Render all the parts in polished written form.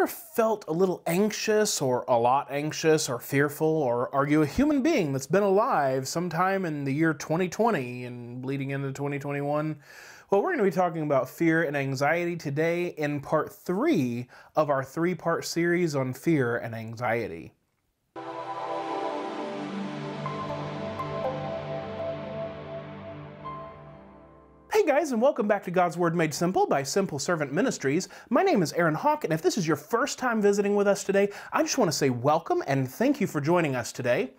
ever felt a little anxious or a lot anxious or fearful? Or are you a human being that's been alive sometime in the year 2020 and leading into 2021? Well, we're going to be talking about fear and anxiety today in part 3 of our 3-part series on fear and anxiety. Hey guys, and welcome back to God's Word Made Simple by Simple Servant Ministries. My name is Aaron Hawk, and if this is your first time visiting with us today, I just want to say welcome and thank you for joining us today.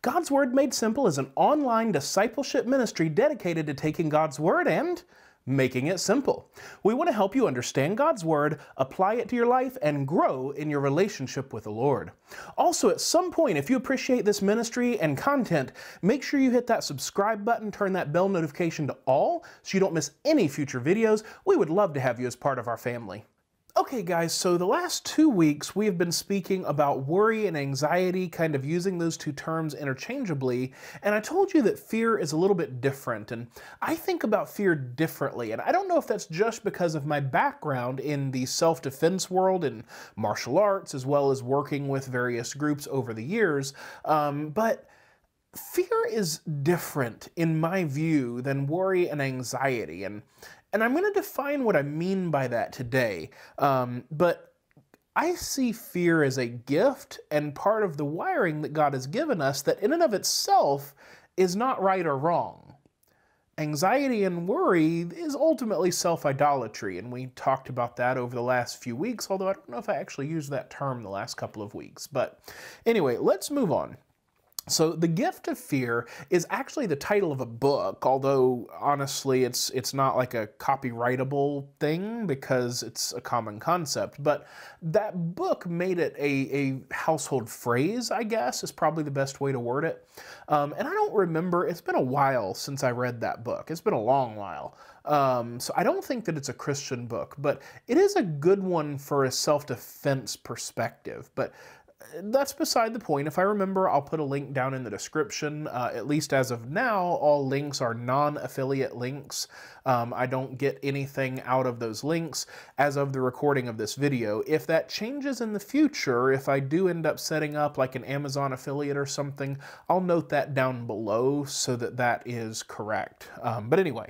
God's Word Made Simple is an online discipleship ministry dedicated to taking God's Word and making it simple. We want to help you understand God's Word, apply it to your life, and grow in your relationship with the Lord. Also, at some point, if you appreciate this ministry and content, make sure you hit that subscribe button, turn that bell notification to all so you don't miss any future videos. We would love to have you as part of our family. Okay guys, so the last 2 weeks we have been speaking about worry and anxiety, kind of using those 2 terms interchangeably, and I told you that fear is a little bit different, and I think about fear differently, and I don't know if that's just because of my background in the self-defense world and martial arts, as well as working with various groups over the years, but fear is different in my view than worry and anxiety, and I'm going to define what I mean by that today, but I see fear as a gift and part of the wiring that God has given us that in and of itself is not right or wrong. Anxiety and worry is ultimately self-idolatry, and we talked about that over the last few weeks, although I don't know if I actually used that term the last couple of weeks. But anyway, let's move on. So The Gift of Fear is actually the title of a book, although honestly it's not like a copyrightable thing because it's a common concept, but that book made it a household phrase, I guess, is probably the best way to word it. And I don't remember, it's been a while since I read that book. It's been a long while. So I don't think that it's a Christian book, but it is a good one for a self-defense perspective. But that's beside the point. If I remember, I'll put a link down in the description. At least as of now, all links are non-affiliate links. I don't get anything out of those links as of the recording of this video. If that changes in the future, if I do end up setting up like an Amazon affiliate or something, I'll note that down below so that that is correct. But anyway,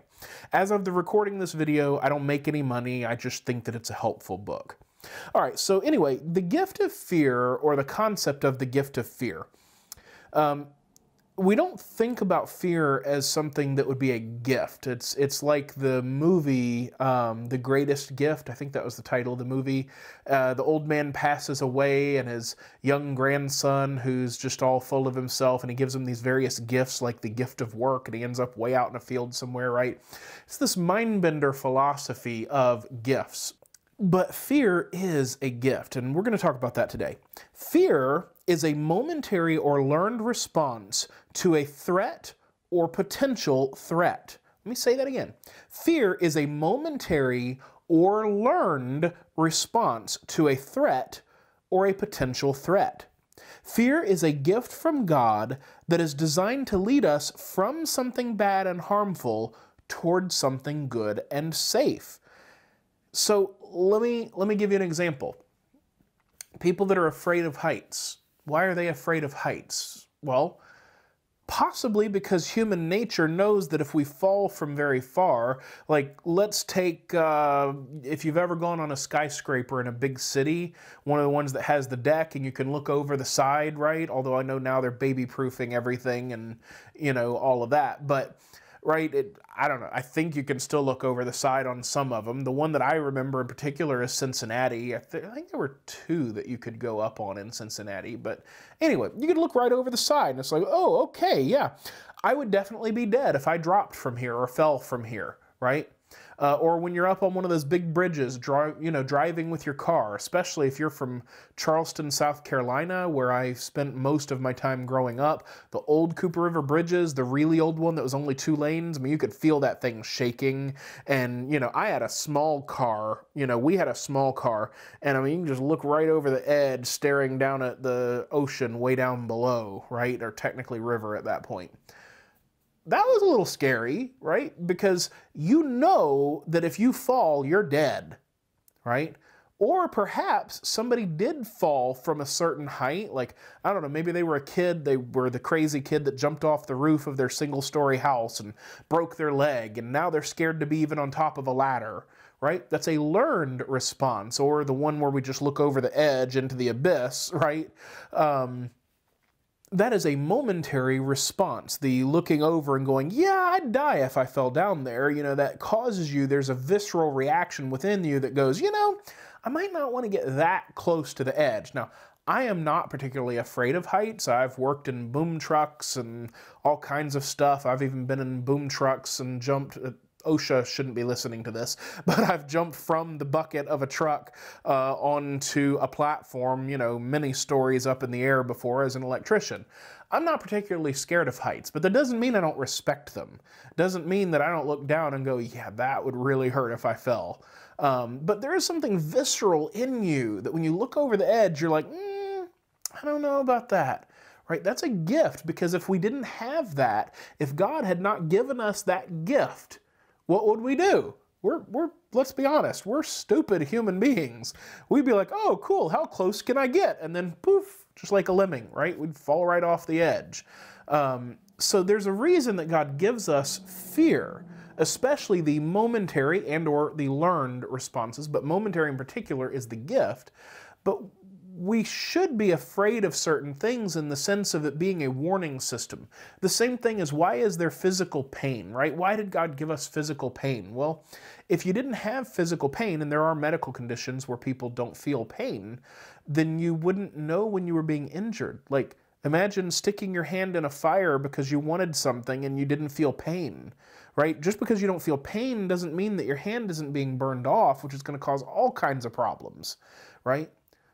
as of the recording of this video, I don't make any money. I just think that it's a helpful book. All right, so anyway, the gift of fear, or the concept of the gift of fear. We don't think about fear as something that would be a gift. It's like the movie, The Greatest Gift, I think that was the title of the movie. The old man passes away and his young grandson, who's just all full of himself, and he gives him these various gifts, like the gift of work, and he ends up way out in a field somewhere, right? It's this mind-bender philosophy of gifts. But fear is a gift, and we're going to talk about that today. Fear is a momentary or learned response to a threat or potential threat. Let me say that again. Fear is a momentary or learned response to a threat or a potential threat. Fear is a gift from God that is designed to lead us from something bad and harmful toward something good and safe. So let me give you an example. People that are afraid of heights. Why are they afraid of heights? Well, possibly because human nature knows that if we fall from very far, like let's take, if you've ever gone on a skyscraper in a big city, one of the ones that has the deck and you can look over the side, right? Although I know now they're baby-proofing everything and, you know, all of that. But right? I don't know. I think you can still look over the side on some of them. The one that I remember in particular is Cincinnati. I think there were 2 that you could go up on in Cincinnati. But anyway, you could look right over the side and it's like, oh, okay, yeah. I would definitely be dead if I dropped from here or fell from here, right? Or when you're up on one of those big bridges, driving with your car, especially if you're from Charleston, South Carolina, where I spent most of my time growing up. The old Cooper River bridges, the really old one that was only 2 lanes, I mean, you could feel that thing shaking. And, you know, I had a small car, we had a small car, and I mean, you can just look right over the edge, staring down at the ocean way down below, right? Or technically river at that point. That was a little scary, right? Because you know that if you fall, you're dead, right? Or perhaps somebody did fall from a certain height, like, I don't know, maybe they were a kid, they were the crazy kid that jumped off the roof of their single-story house and broke their leg, and now they're scared to be even on top of a ladder, right? That's a learned response, or the one where we just look over the edge into the abyss, right? That is a momentary response, the looking over and going, yeah, I'd die if I fell down there. You know, that causes you, there's a visceral reaction within you that goes, you know, I might not want to get that close to the edge. Now, I am not particularly afraid of heights. I've worked in boom trucks and all kinds of stuff. I've even been in boom trucks and jumped. OSHA shouldn't be listening to this, but I've jumped from the bucket of a truck onto a platform, you know, many stories up in the air before as an electrician. I'm not particularly scared of heights, but that doesn't mean I don't respect them. Doesn't mean that I don't look down and go, yeah, that would really hurt if I fell. But there is something visceral in you that when you look over the edge, you're like, I don't know about that. Right? That's a gift, because if we didn't have that, if God had not given us that gift, what would we do? Let's be honest, we're stupid human beings. We'd be like, oh, cool, how close can I get? And then poof, just like a lemming, right? We'd fall right off the edge. So there's a reason that God gives us fear, especially the momentary and or the learned responses, but momentary in particular is the gift. But we should be afraid of certain things in the sense of it being a warning system. The same thing is, why is there physical pain, right? Why did God give us physical pain? Well, if you didn't have physical pain, and there are medical conditions where people don't feel pain, then you wouldn't know when you were being injured. Like, imagine sticking your hand in a fire because you wanted something and you didn't feel pain, right? Just because you don't feel pain doesn't mean that your hand isn't being burned off, which is going to cause all kinds of problems, right?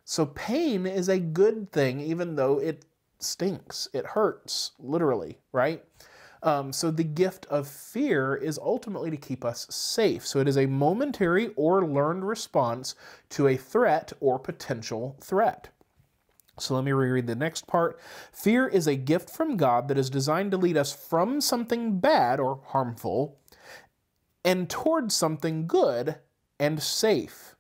So pain is a good thing, even though it stinks. It hurts, literally, right? So the gift of fear is ultimately to keep us safe. So it is a momentary or learned response to a threat or potential threat. So let me reread the next part. Fear is a gift from God that is designed to lead us from something bad or harmful and towards something good and safe.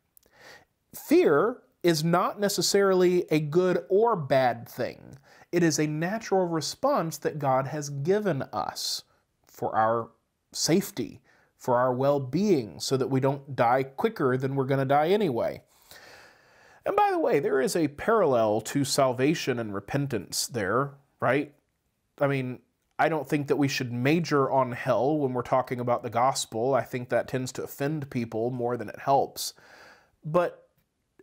Fear is not necessarily a good or bad thing. It is a natural response that God has given us for our safety, for our well-being, so that we don't die quicker than we're going to die anyway. And by the way, there is a parallel to salvation and repentance there, right? I mean, I don't think that we should major on hell when we're talking about the gospel. I think that tends to offend people more than it helps. But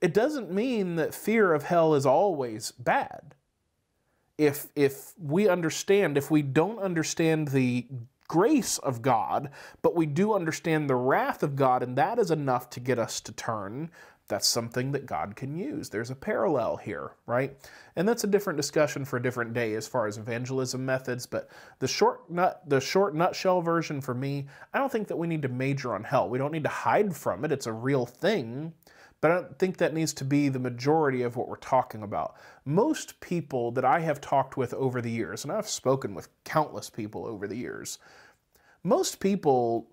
it doesn't mean that fear of hell is always bad. If we don't understand the grace of God, but we do understand the wrath of God, and that is enough to get us to turn, that's something that God can use. There's a parallel here, right? And that's a different discussion for a different day as far as evangelism methods, but the short nutshell version for me, I don't think that we need to major on hell. We don't need to hide from it. It's a real thing. But I don't think that needs to be the majority of what we're talking about. Most people that I have talked with over the years, and I've spoken with countless people over the years, most people,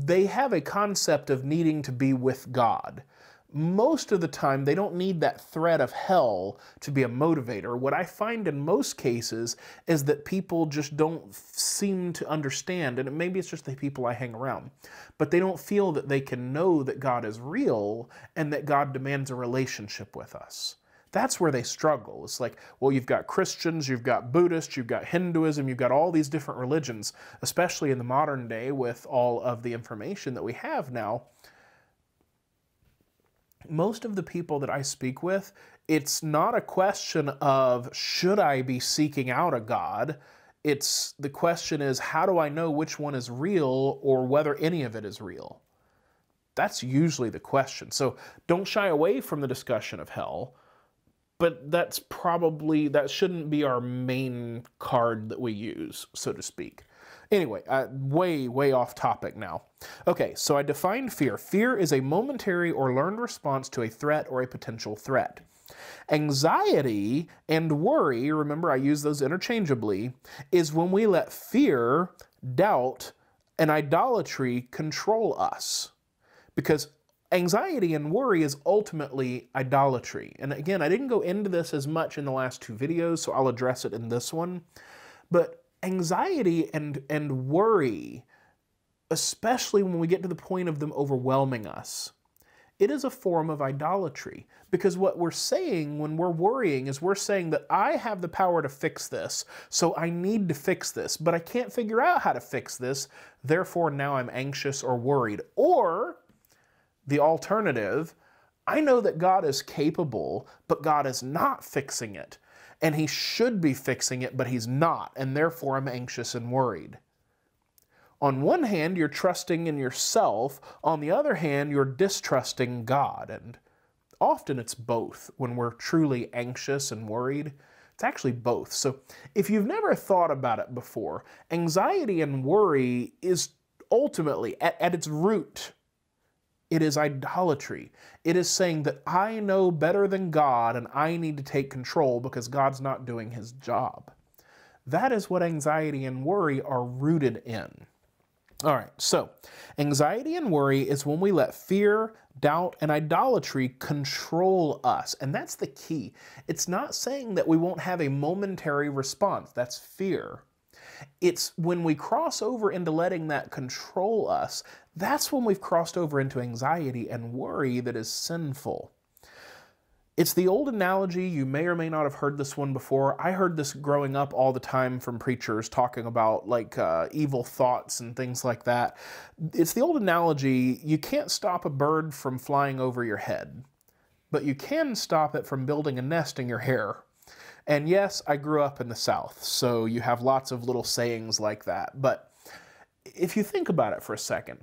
they have a concept of needing to be with God. Most of the time, they don't need that threat of hell to be a motivator. What I find in most cases is that people just don't seem to understand, and maybe it's just the people I hang around, but they don't feel that they can know that God is real and that God demands a relationship with us. That's where they struggle. It's like, well, you've got Christians, you've got Buddhists, you've got Hinduism, you've got all these different religions, especially in the modern day with all of the information that we have now. Most of the people that I speak with, it's not a question of, should I be seeking out a God? It's, the question is, how do I know which one is real or whether any of it is real? That's usually the question. So don't shy away from the discussion of hell, but that shouldn't be our main card that we use, so to speak. Anyway, way off topic now. Okay, so I defined fear. Fear is a momentary or learned response to a threat or a potential threat. Anxiety and worry, remember I use those interchangeably, is when we let fear, doubt, and idolatry control us. Because Anxiety and worry is ultimately idolatry. And again, I didn't go into this as much in the last two videos, so I'll address it in this one. But anxiety and worry, especially when we get to the point of them overwhelming us, it is a form of idolatry. Because what we're saying when we're worrying is we're saying that I have the power to fix this, so I need to fix this, but I can't figure out how to fix this, therefore now I'm anxious or worried. Or the alternative, I know that God is capable, but God is not fixing it. And He should be fixing it, but He's not, and therefore I'm anxious and worried. On one hand, you're trusting in yourself. On the other hand, you're distrusting God. And often it's both when we're truly anxious and worried. It's actually both. So if you've never thought about it before, anxiety and worry is ultimately, at its root, it is idolatry. It is saying that I know better than God and I need to take control because God's not doing His job. That is what anxiety and worry are rooted in. All right, so anxiety and worry is when we let fear, doubt, and idolatry control us. And that's the key. It's not saying that we won't have a momentary response. That's fear. It's when we cross over into letting that control us, that's when we've crossed over into anxiety and worry that is sinful. It's the old analogy, you may or may not have heard this one before. I heard this growing up all the time from preachers talking about like evil thoughts and things like that. It's the old analogy, you can't stop a bird from flying over your head, but you can stop it from building a nest in your hair. And yes, I grew up in the South, so you have lots of little sayings like that. But if you think about it for a second,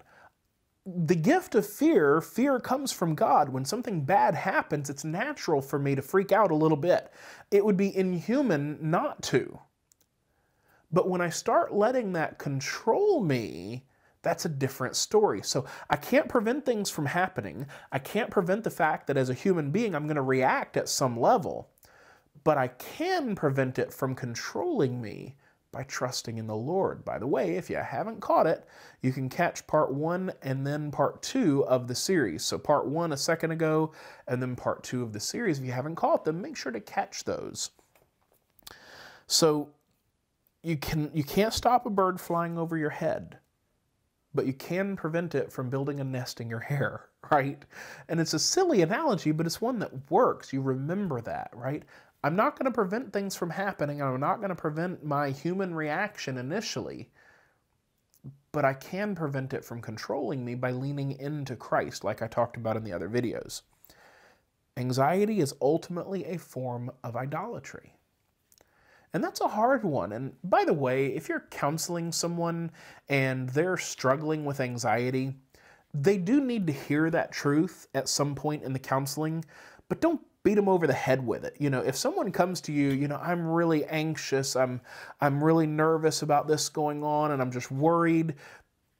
the gift of fear, fear comes from God. When something bad happens, it's natural for me to freak out a little bit. It would be inhuman not to. But when I start letting that control me, that's a different story. So I can't prevent things from happening. I can't prevent the fact that as a human being, I'm going to react at some level. But I can prevent it from controlling me by trusting in the Lord. By the way, if you haven't caught it, you can catch part one and then part two of the series. So part one a second ago, and then part two of the series. If you haven't caught them, make sure to catch those. So you can't stop a bird flying over your head, but you can prevent it from building a nest in your hair, right? And it's a silly analogy, but it's one that works. You remember that, right? I'm not going to prevent things from happening, and I'm not going to prevent my human reaction initially, but I can prevent it from controlling me by leaning into Christ, like I talked about in the other videos. Anxiety is ultimately a form of idolatry. And that's a hard one. And by the way, if you're counseling someone and they're struggling with anxiety, they do need to hear that truth at some point in the counseling, but don't beat them over the head with it. You know, if someone comes to you, you know, I'm really anxious, I'm really nervous about this going on, and I'm just worried.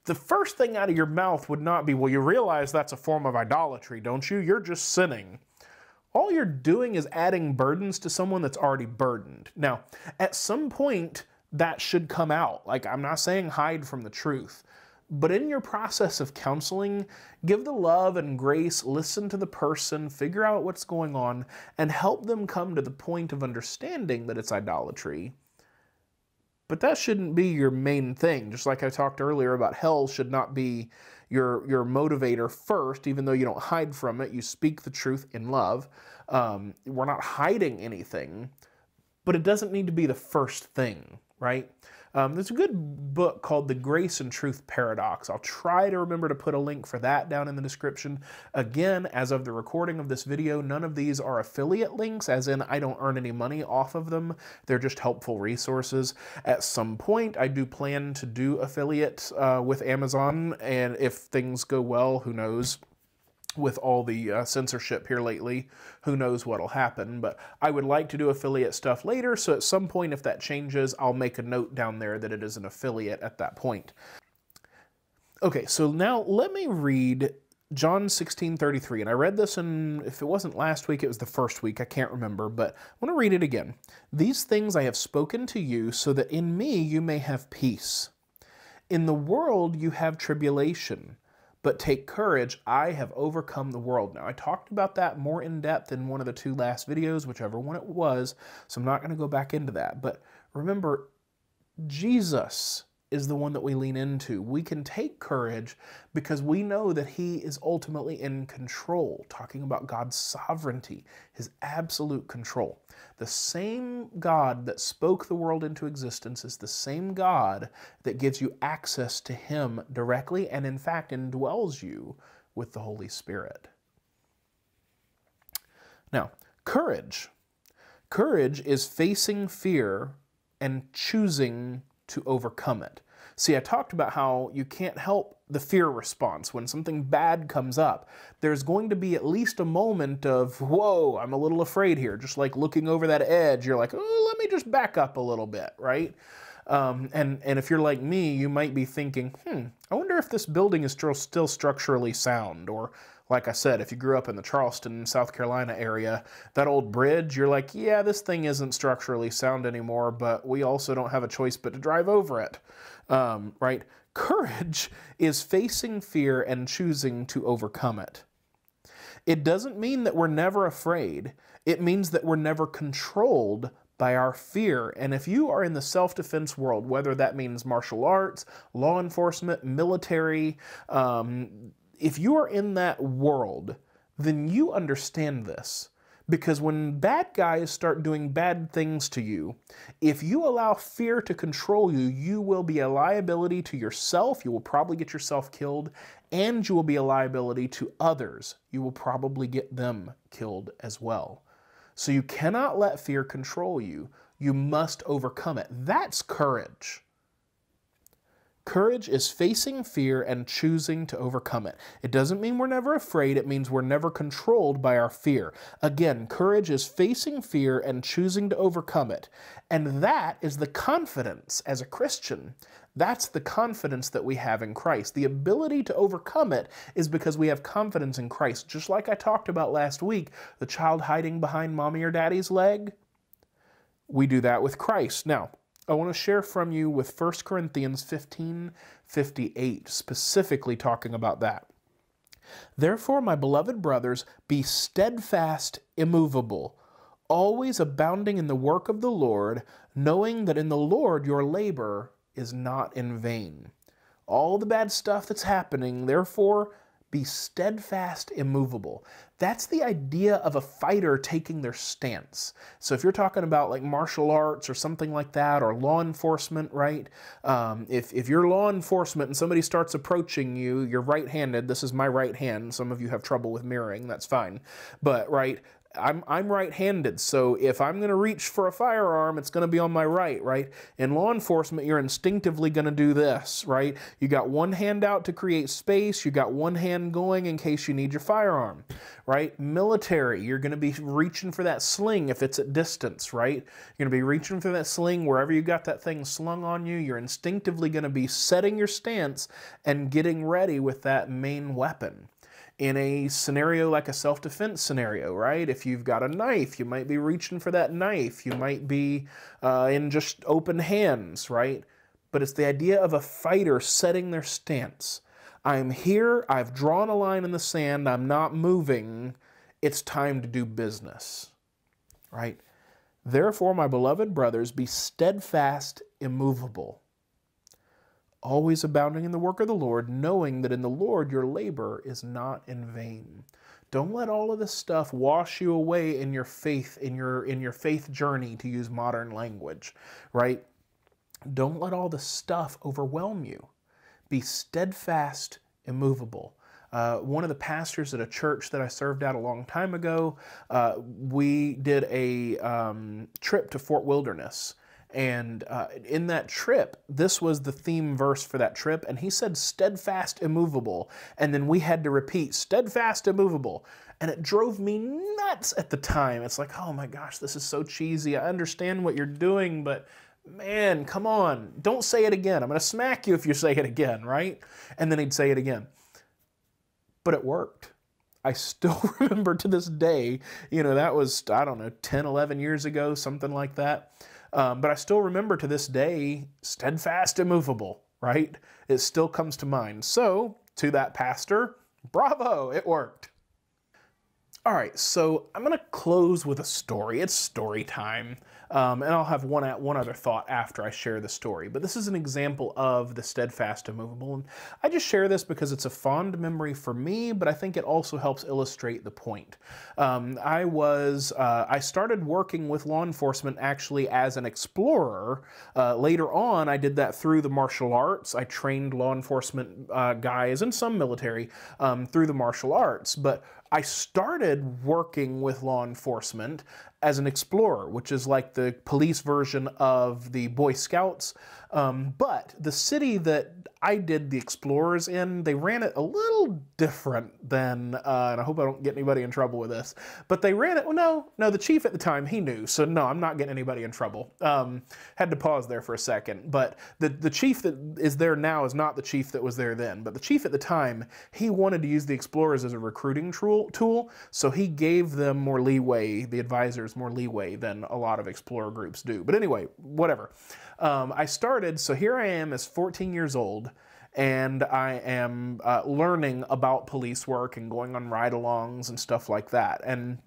The first thing out of your mouth would not be, well, you realize that's a form of idolatry, don't you? You're just sinning. All you're doing is adding burdens to someone that's already burdened. Now, at some point, that should come out. Like, I'm not saying hide from the truth. But in your process of counseling, give the love and grace, listen to the person, figure out what's going on, and help them come to the point of understanding that it's idolatry. But that shouldn't be your main thing. Just like I talked earlier about, hell should not be your motivator first, even though you don't hide from it. You speak the truth in love. We're not hiding anything, but it doesn't need to be the first thing, right? There's a good book called The Grace and Truth Paradox. I'll try to remember to put a link for that down in the description. Again, as of the recording of this video, none of these are affiliate links, as in I don't earn any money off of them. They're just helpful resources. At some point, I do plan to do affiliate with Amazon, and if things go well, who knows? With all the censorship here lately, who knows what'll happen, but I would like to do affiliate stuff later, so at some point if that changes, I'll make a note down there that it is an affiliate at that point. Okay, so now let me read John 16:33, and I read this in, if it wasn't last week, it was the first week, I can't remember, but I want to read it again. These things I have spoken to you so that in me you may have peace. In the world you have tribulation. But take courage, I have overcome the world. Now, I talked about that more in depth in one of the two last videos, whichever one it was, so I'm not going to go back into that. But remember, Jesus is the one that we lean into. We can take courage because we know that he is ultimately in control, talking about God's sovereignty, his absolute control. The same God that spoke the world into existence is the same God that gives you access to him directly and in fact indwells you with the Holy Spirit. Now, courage. Courage is facing fear and choosing to overcome it. See, I talked about how you can't help the fear response. When something bad comes up, there's going to be at least a moment of, whoa, I'm a little afraid here. Just like looking over that edge, you're like, oh, let me just back up a little bit, right? And if you're like me, you might be thinking, I wonder if this building is still structurally sound. Or like I said, if you grew up in the Charleston, South Carolina area, that old bridge, you're like, yeah, this thing isn't structurally sound anymore, but we also don't have a choice but to drive over it, right? Courage is facing fear and choosing to overcome it. It doesn't mean that we're never afraid. It means that we're never controlled by our fear. And if you are in the self-defense world, whether that means martial arts, law enforcement, military, if you are in that world, then you understand this. Because when bad guys start doing bad things to you, if you allow fear to control you, you will be a liability to yourself. You will probably get yourself killed, and you will be a liability to others. You will probably get them killed as well. So you cannot let fear control you. You must overcome it. That's courage. Courage is facing fear and choosing to overcome it. It doesn't mean we're never afraid. It means we're never controlled by our fear. Again, courage is facing fear and choosing to overcome it. And that is the confidence as a Christian. That's the confidence that we have in Christ. The ability to overcome it is because we have confidence in Christ. Just like I talked about last week, the child hiding behind mommy or daddy's leg. We do that with Christ. Now, I want to share from you with 1 Corinthians 15:58, specifically talking about that. Therefore, my beloved brothers, be steadfast, immovable, always abounding in the work of the Lord, knowing that in the Lord your labor is not in vain. All the bad stuff that's happening, therefore, be steadfast, immovable. That's the idea of a fighter taking their stance. So if you're talking about like martial arts or something like that, or law enforcement, right? If you're law enforcement and somebody starts approaching you, you're right-handed. This is my right hand. Some of you have trouble with mirroring. That's fine. But, right, I'm right-handed, so if I'm going to reach for a firearm, it's going to be on my right, right? In law enforcement, you're instinctively going to do this, right? You got one hand out to create space, you got one hand going in case you need your firearm, right? Military, you're going to be reaching for that sling if it's at distance, right? You're going to be reaching for that sling wherever you got that thing slung on you. You're instinctively going to be setting your stance and getting ready with that main weapon. In a scenario like a self-defense scenario, right? If you've got a knife, you might be reaching for that knife. You might be in just open hands, right? But it's the idea of a fighter setting their stance. I'm here. I've drawn a line in the sand. I'm not moving. It's time to do business, right? Therefore, my beloved brothers, be steadfast, immovable, always abounding in the work of the Lord, knowing that in the Lord your labor is not in vain. Don't let all of this stuff wash you away in your faith, in your faith journey, to use modern language, right? Don't let all the stuff overwhelm you. Be steadfast, immovable. One of the pastors at a church that I served at a long time ago, we did a trip to Fort Wilderness. And in that trip, this was the theme verse for that trip. And he said, steadfast, immovable. And then we had to repeat, steadfast, immovable. And it drove me nuts at the time. It's like, oh my gosh, this is so cheesy. I understand what you're doing, but man, come on. Don't say it again. I'm going to smack you if you say it again, right? And then he'd say it again. But it worked. I still remember to this day, you know, that was, I don't know, 10, 11 years ago, something like that. But I still remember to this day, steadfast, immovable, right? It still comes to mind. So to that pastor, bravo, it worked. All right, so I'm going to close with a story. It's story time, and I'll have one other thought after I share the story. But this is an example of the steadfast, immovable. And I just share this because it's a fond memory for me, but I think it also helps illustrate the point. I started working with law enforcement actually as an explorer. Later on, I did that through the martial arts. I trained law enforcement guys and some military through the martial arts, but I started working with law enforcement as an explorer, which is like the police version of the Boy Scouts. But the city that I did the explorers in, they ran it a little different than, and I hope I don't get anybody in trouble with this, but they ran it, well, no, the chief at the time, he knew, so no, I'm not getting anybody in trouble. Had to pause there for a second, but the chief that is there now is not the chief that was there then, but the chief at the time, he wanted to use the explorers as a recruiting tool, so he gave them more leeway, the advisors more leeway than a lot of explorer groups do. But anyway, whatever. I started, so here I am as 14 years old, and I am learning about police work and going on ride-alongs and stuff like that. And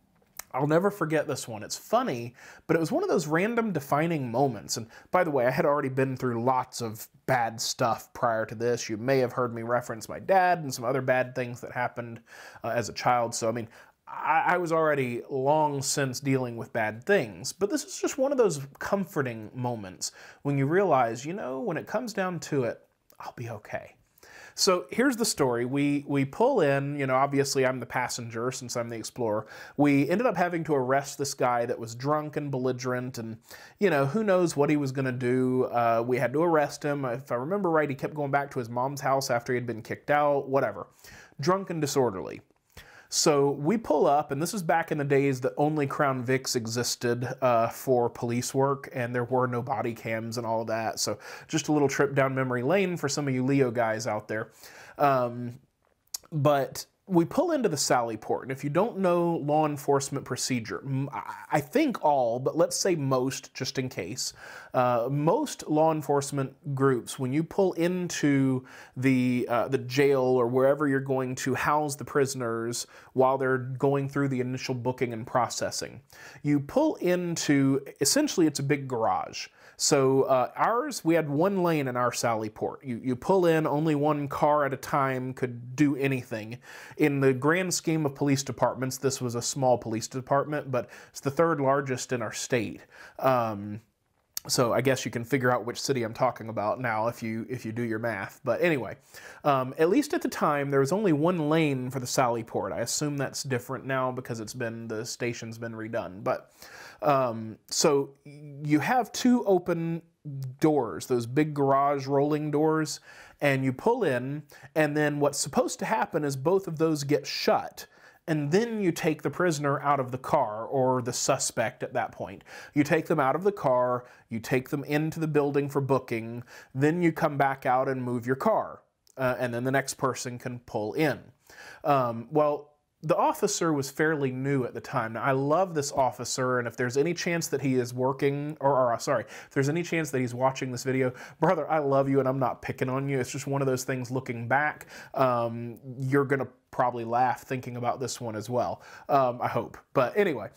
I'll never forget this one. It's funny, but it was one of those random defining moments. And by the way, I had already been through lots of bad stuff prior to this. You may have heard me reference my dad and some other bad things that happened as a child. So, I mean, I was already long since dealing with bad things, but this is just one of those comforting moments when you realize, you know, when it comes down to it, I'll be okay. So here's the story. We pull in, you know, obviously I'm the passenger since I'm the explorer. We ended up having to arrest this guy that was drunk and belligerent and, you know, who knows what he was going to do. We had to arrest him. If I remember right, he kept going back to his mom's house after he had been kicked out, whatever. Drunk and disorderly. So we pull up, and this is back in the days that only Crown Vics existed for police work, and there were no body cams and all of that. So just a little trip down memory lane for some of you Leo guys out there. But we pull into the Sally Port, and if you don't know law enforcement procedure, I think all, but let's say most, just in case, most law enforcement groups, when you pull into the jail or wherever you're going to house the prisoners while they're going through the initial booking and processing, you pull into, essentially it's a big garage. So ours, we had one lane in our Sally Port. You pull in, only one car at a time could do anything. In the grand scheme of police departments, this was a small police department, but it's the third largest in our state. So I guess you can figure out which city I'm talking about now if you do your math. But anyway, at least at the time, there was only one lane for the Sally Port. I assume that's different now because it's been, the station's been redone. But so you have two open doors, those big garage rolling doors, and you pull in, and then what's supposed to happen is both of those get shut. And then you take the prisoner out of the car, or the suspect at that point. You take them out of the car, you take them into the building for booking, then you come back out and move your car, and then the next person can pull in. Well, the officer was fairly new at the time. Now, I love this officer, and if there's any chance that he is working, or sorry, if there's any chance that he's watching this video, brother, I love you, and I'm not picking on you. It's just one of those things looking back. You're going to probably laugh thinking about this one as well, I hope. But anyway,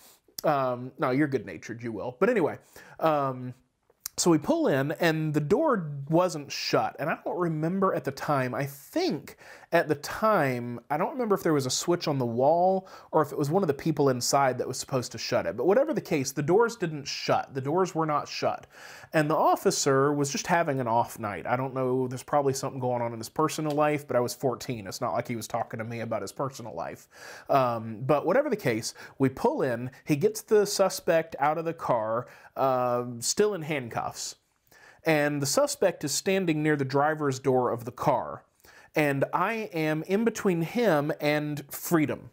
no, you're good-natured, you will. But anyway, so we pull in, and the door wasn't shut, and I don't remember at the time, I think at the time, I don't remember if there was a switch on the wall or if it was one of the people inside that was supposed to shut it, but whatever the case, the doors didn't shut, the doors were not shut, and the officer was just having an off night. I don't know, there's probably something going on in his personal life, but I was 14, it's not like he was talking to me about his personal life, but whatever the case, we pull in, he gets the suspect out of the car, still in handcuffs. And the suspect is standing near the driver's door of the car, and I am in between him and freedom.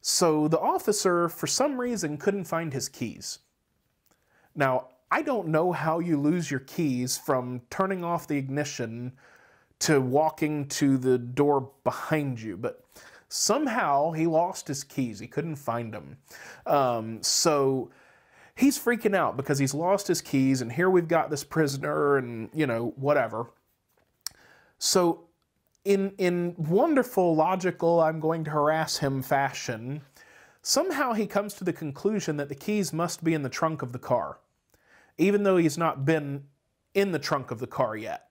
So the officer, for some reason, couldn't find his keys. Now, I don't know how you lose your keys from turning off the ignition to walking to the door behind you, but somehow he lost his keys. He couldn't find them. So he's freaking out because he's lost his keys, and here we've got this prisoner and, you know, whatever. So in wonderful, logical, I'm going to harass him fashion, somehow he comes to the conclusion that the keys must be in the trunk of the car, even though he's not been in the trunk of the car yet.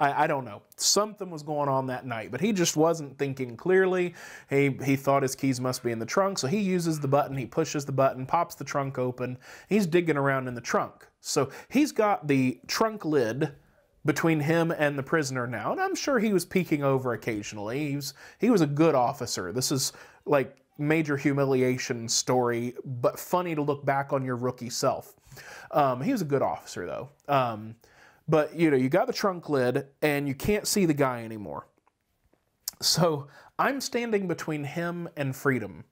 I don't know. Something was going on that night, but he just wasn't thinking clearly. He thought his keys must be in the trunk, so he uses the button, he pushes the button, pops the trunk open. He's digging around in the trunk. So he's got the trunk lid between him and the prisoner now, and I'm sure he was peeking over occasionally. He was a good officer. This is like major humiliation story, but funny to look back on your rookie self. He was a good officer, though. But, you know, you got the trunk lid, and you can't see the guy anymore. So I'm standing between him and freedom.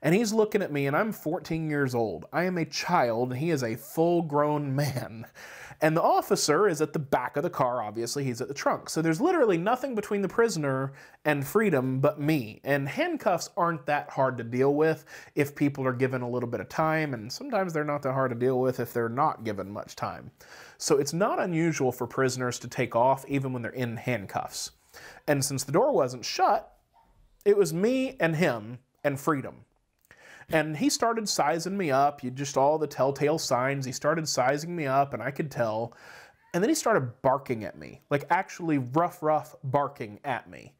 And he's looking at me, and I'm 14 years old. I am a child, and he is a full-grown man. And the officer is at the back of the car, obviously. He's at the trunk. So there's literally nothing between the prisoner and freedom but me. And handcuffs aren't that hard to deal with if people are given a little bit of time. And sometimes they're not that hard to deal with if they're not given much time. So it's not unusual for prisoners to take off even when they're in handcuffs. And since the door wasn't shut, it was me and him and freedom. And he started sizing me up, all the telltale signs, he started sizing me up and I could tell. And then he started barking at me, like actually rough barking at me.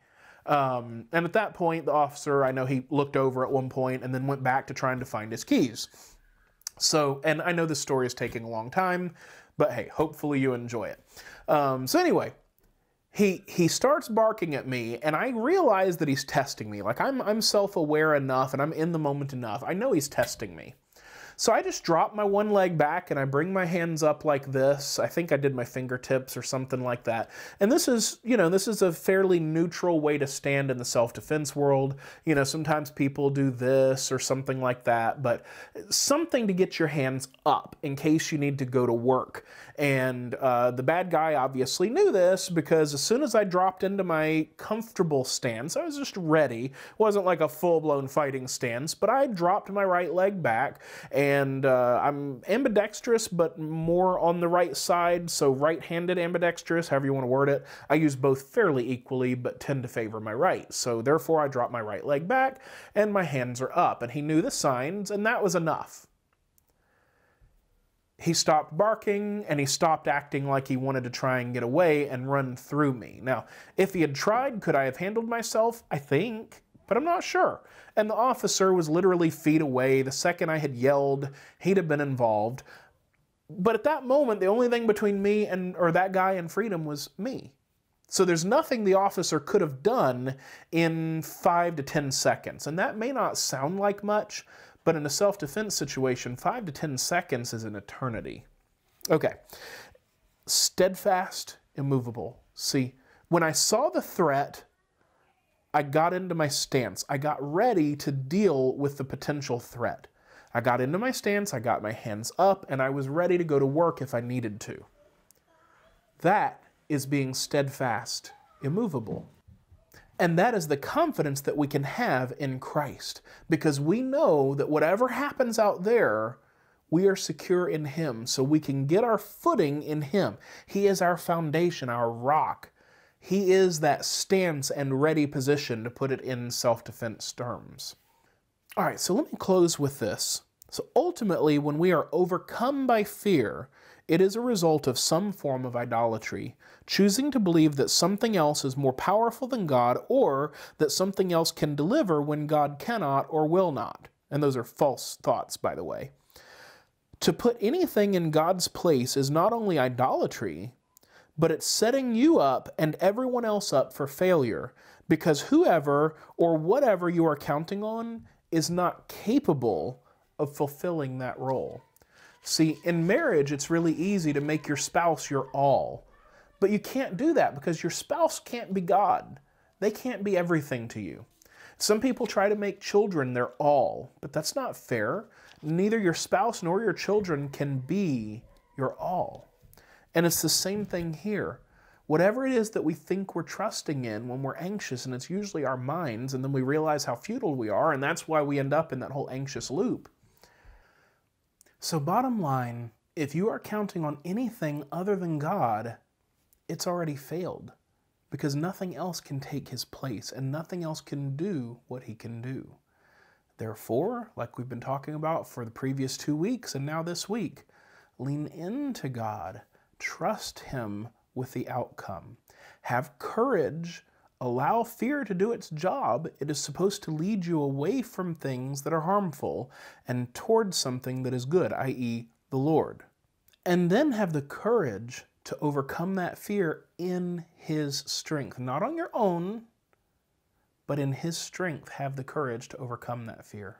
And at that point, the officer, I know he looked over at one point and then went back to trying to find his keys. So, and I know this story is taking a long time, but hey, hopefully you enjoy it. So anyway, he starts barking at me, and I realize that he's testing me. Like, I'm self-aware enough, and I'm in the moment enough. I know he's testing me. So I just drop my one leg back, and I bring my hands up like this. I think I did my fingertips or something like that. And this is, you know, this is a fairly neutral way to stand in the self-defense world. You know, sometimes people do this or something like that, but something to get your hands up in case you need to go to work. And the bad guy obviously knew this, because as soon as I dropped into my comfortable stance, I was just ready. It wasn't like a full-blown fighting stance, but I dropped my right leg back, and I'm ambidextrous, but more on the right side, so right-handed ambidextrous, however you want to word it. I use both fairly equally, but tend to favor my right. So therefore, I drop my right leg back, and my hands are up. And he knew the signs, and that was enough. He stopped barking, and he stopped acting like he wanted to try and get away and run through me. Now, if he had tried, could I have handled myself? I think, but I'm not sure. And the officer was literally feet away. The second I had yelled, he'd have been involved. But at that moment, the only thing between me and, or that guy and freedom was me. So there's nothing the officer could have done in 5 to 10 seconds. And that may not sound like much, but in a self-defense situation, 5 to 10 seconds is an eternity. Okay. Steadfast, immovable. See, when I saw the threat, I got into my stance. I got ready to deal with the potential threat. I got into my stance, I got my hands up, and I was ready to go to work if I needed to. That is being steadfast, immovable. And that is the confidence that we can have in Christ, because we know that whatever happens out there, we are secure in Him, so we can get our footing in Him. He is our foundation, our rock. He is that stance and ready position, to put it in self-defense terms. All right, so let me close with this. So ultimately, when we are overcome by fear, it is a result of some form of idolatry, choosing to believe that something else is more powerful than God, or that something else can deliver when God cannot or will not. And those are false thoughts, by the way. To put anything in God's place is not only idolatry, but it's setting you up and everyone else up for failure, because whoever or whatever you are counting on is not capable of fulfilling that role. See, in marriage, it's really easy to make your spouse your all. But you can't do that, because your spouse can't be God. They can't be everything to you. Some people try to make children their all, but that's not fair. Neither your spouse nor your children can be your all. And it's the same thing here. Whatever it is that we think we're trusting in when we're anxious, and it's usually our minds, and then we realize how futile we are, and that's why we end up in that whole anxious loop. So bottom line, if you are counting on anything other than God, it's already failed. because nothing else can take his place and nothing else can do what he can do. Therefore, like we've been talking about for the previous 2 weeks and now this week, lean into God, trust him with the outcome, have courage, allow fear to do its job. It is supposed to lead you away from things that are harmful and towards something that is good, i.e. the Lord. And then have the courage to overcome that fear in his strength, not on your own, but in his strength, have the courage to overcome that fear.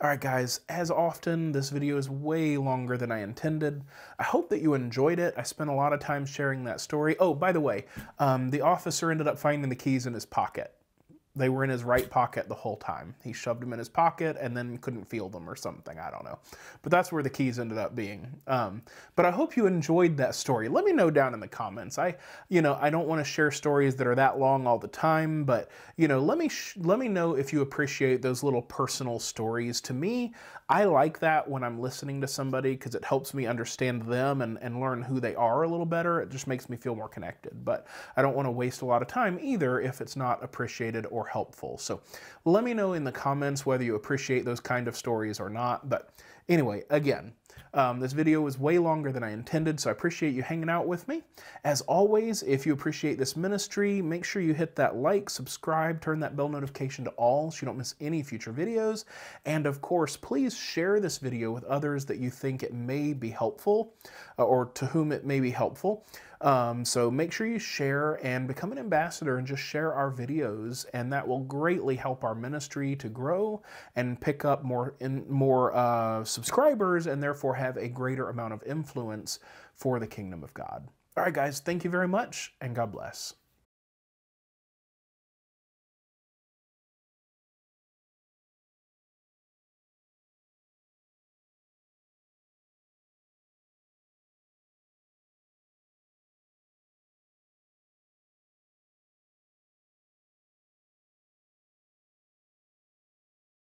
All right, guys, as often, this video is way longer than I intended. I hope that you enjoyed it. I spent a lot of time sharing that story. Oh, by the way, the officer ended up finding the keys in his pocket. They were in his right pocket the whole time. He shoved them in his pocket and then couldn't feel them or something. I don't know. But that's where the keys ended up being. But I hope you enjoyed that story. Let me know down in the comments. I don't want to share stories that are that long all the time, but let me know if you appreciate those little personal stories. To me, I like that when I'm listening to somebody because it helps me understand them and learn who they are a little better. It just makes me feel more connected. But I don't want to waste a lot of time either if it's not appreciated or helpful. So let me know in the comments whether you appreciate those kind of stories or not. But anyway, again, this video was way longer than I intended, so I appreciate you hanging out with me. As always, if you appreciate this ministry, make sure you hit that like, subscribe, turn that bell notification to all so you don't miss any future videos. And of course, please share this video with others that you think it may be helpful or to whom it may be helpful. So make sure you share and become an ambassador and just share our videos, and that will greatly help our ministry to grow and pick up more subscribers and therefore have a greater amount of influence for the kingdom of God. All right, guys, thank you very much and God bless.